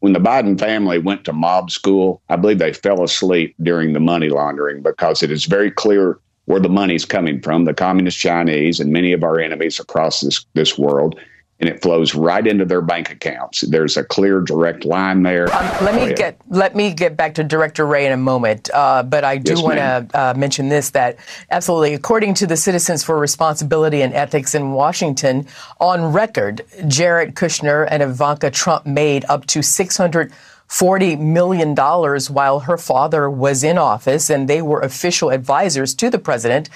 When the Biden family went to mob school, I believe they fell asleep during the money laundering because it is very clear where the money's coming from, the communist Chinese and many of our enemies across this world. And it flows right into their bank accounts. There's a clear, direct line there. Let me get back to Director Wray in a moment. But I do want to mention this, that absolutely, according to the Citizens for Responsibility and Ethics in Washington, on record, Jared Kushner and Ivanka Trump made up to $640 million while her father was in office, and they were official advisors to the president.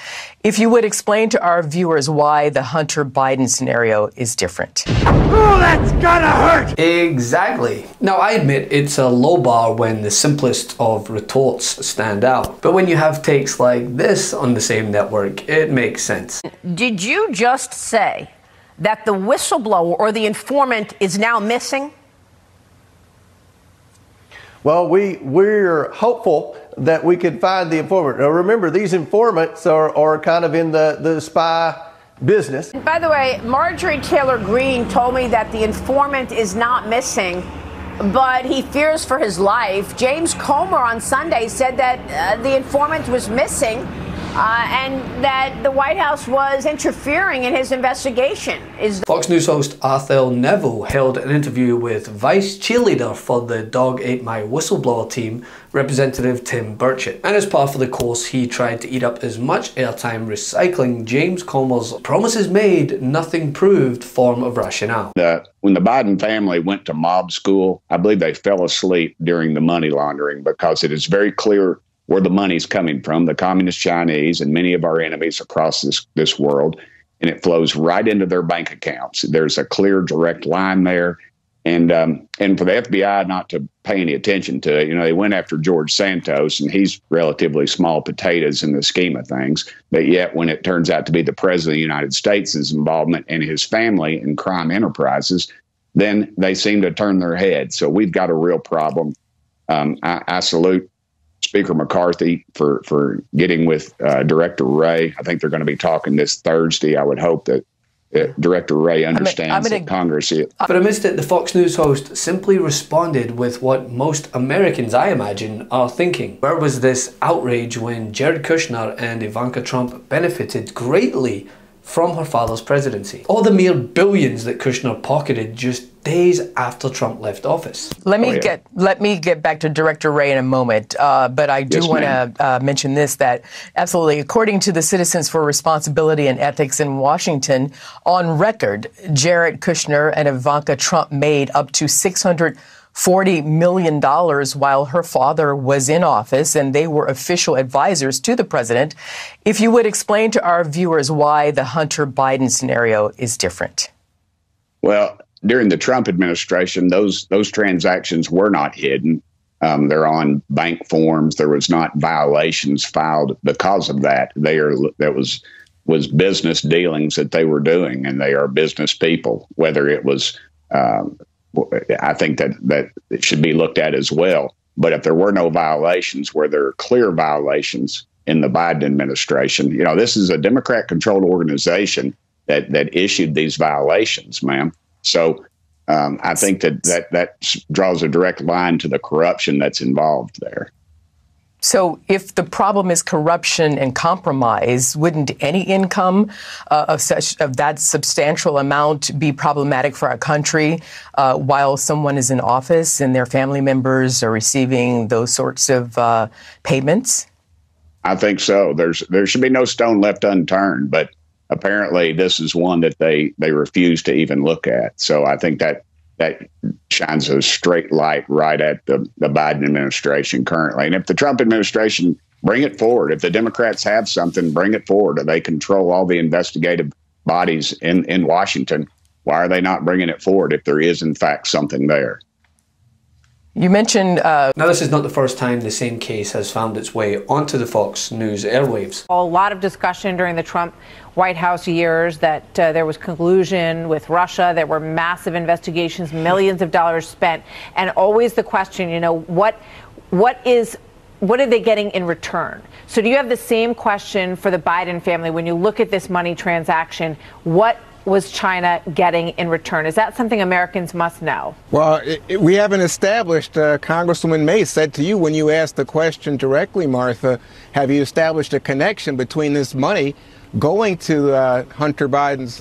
If you would explain to our viewers why the Hunter Biden scenario is different. Oh, that's gonna hurt! Exactly. Now, I admit it's a low bar when the simplest of retorts stand out. But when you have takes like this on the same network, it makes sense. Did you just say that the whistleblower or the informant is now missing? Well, we're hopeful that we could find the informant. Now, remember, these informants are kind of in the spy business. By the way, Marjorie Taylor Greene told me that the informant is not missing, but he fears for his life. James Comer on Sunday said that the informant was missing and that the White House was interfering in his investigation. Fox News host Arthel Neville held an interview with vice cheerleader for the Dog Ate My Whistleblower team, Representative Tim Burchett. And as part of the course, he tried to eat up as much airtime recycling James Comer's promises made, nothing proved form of rationale. When the Biden family went to mob school, I believe they fell asleep during the money laundering because it is very clear where the money's coming from, the communist Chinese and many of our enemies across this world, and it flows right into their bank accounts. There's a clear, direct line there. And for the FBI not to pay any attention to it, you know, they went after George Santos, and he's relatively small potatoes in the scheme of things. But yet when it turns out to be the president of the United States' involvement and his family in crime enterprises, then they seem to turn their head. So we've got a real problem. I salute Speaker McCarthy for getting with Director Wray. I think they're going to be talking this Thursday. I would hope that Director Wray understands that Congress is. But amidst it, the Fox News host simply responded with what most Americans, I imagine, are thinking. Where was this outrage when Jared Kushner and Ivanka Trump benefited greatly from her father's presidency? Or the mere billions that Kushner pocketed just days after Trump left office. Let me get back to Director Wray in a moment, but I do want to mention this, that absolutely, according to the Citizens for Responsibility and Ethics in Washington, on record, Jared Kushner and Ivanka Trump made up to $640 million while her father was in office, and they were official advisors to the president. If you would explain to our viewers why the Hunter Biden scenario is different. Well, during the Trump administration, those transactions were not hidden. They're on bank forms. There was not violations filed because of that. That was business dealings that they were doing, and they are business people. Whether it was, I think that it should be looked at as well. But if there were no violations, where there are clear violations in the Biden administration, you know, this is a Democrat-controlled organization that issued these violations, ma'am. So I think that draws a direct line to the corruption that's involved there. So if the problem is corruption and compromise, wouldn't any income of that substantial amount be problematic for our country while someone is in office and their family members are receiving those sorts of payments? I think so. There should be no stone left unturned, but apparently, this is one that they refuse to even look at. So I think that shines a straight light right at the Biden administration currently. And if the Trump administration, bring it forward. If the Democrats have something, bring it forward. They control all the investigative bodies in Washington. Why are they not bringing it forward if there is, in fact, something there? You mentioned... Now, this is not the first time the same case has found its way onto the Fox News airwaves. A lot of discussion during the Trump White House years that there was collusion with Russia, there were massive investigations, millions of dollars spent, and always the question, you know, what are they getting in return? So do you have the same question for the Biden family when you look at this money transaction? What was China getting in return? Is that something Americans must know? Well, we haven't established, Congresswoman May said to you when you asked the question directly, Martha, have you established a connection between this money going to Hunter Biden's,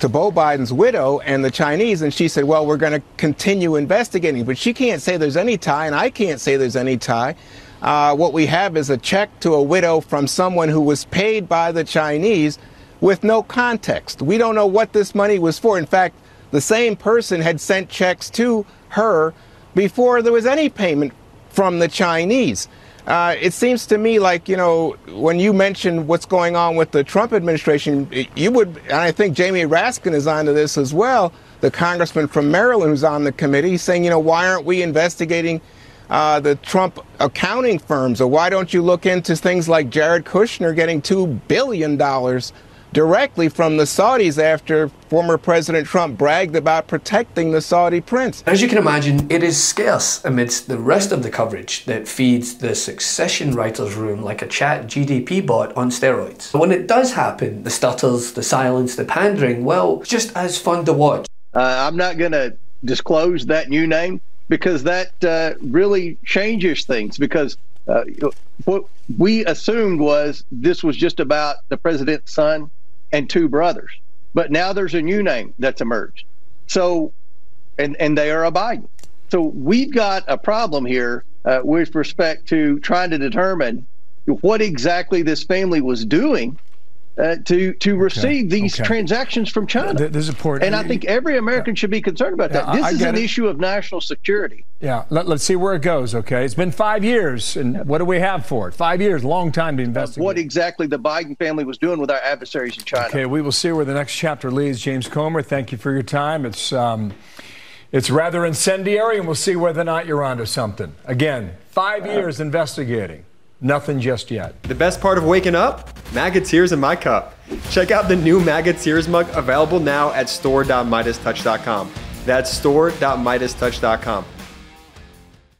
to Beau Biden's widow and the Chinese? And she said, well, we're going to continue investigating. But she can't say there's any tie, and I can't say there's any tie. What we have is a check to a widow from someone who was paid by the Chinese with no context. We don't know what this money was for. In fact, the same person had sent checks to her before there was any payment from the Chinese. It seems to me like, you know, when you mentioned what's going on with the Trump administration, you would, and I think Jamie Raskin is onto this as well, the congressman from Maryland who's on the committee, saying, you know, why aren't we investigating the Trump accounting firms? Or why don't you look into things like Jared Kushner getting $2 billion directly from the Saudis after former President Trump bragged about protecting the Saudi prince? As you can imagine, it is scarce amidst the rest of the coverage that feeds the Succession writers' room like a chat GDP bot on steroids. But when it does happen, the stutters, the silence, the pandering, well, it's just as fun to watch. I'm not going to disclose that new name because that really changes things, because what we assumed was this was just about the president's son and two brothers, but now there's a new name that's emerged. So, and they are a Biden. So we've got a problem here with respect to trying to determine what exactly this family was doing to receive these transactions from China. This is important. And I think every American should be concerned about that. This is an issue of national security. Yeah, let's see where it goes, okay? It's been 5 years, and what do we have for it? 5 years, long time to investigate. What exactly the Biden family was doing with our adversaries in China. Okay, we will see where the next chapter leads. James Comer, thank you for your time. It's rather incendiary, and we'll see whether or not you're onto something. Again, 5 years investigating. Nothing just yet. The best part of waking up? Maggot Tears in my cup. Check out the new Maggot Tears mug available now at store.midastouch.com. That's store.midastouch.com.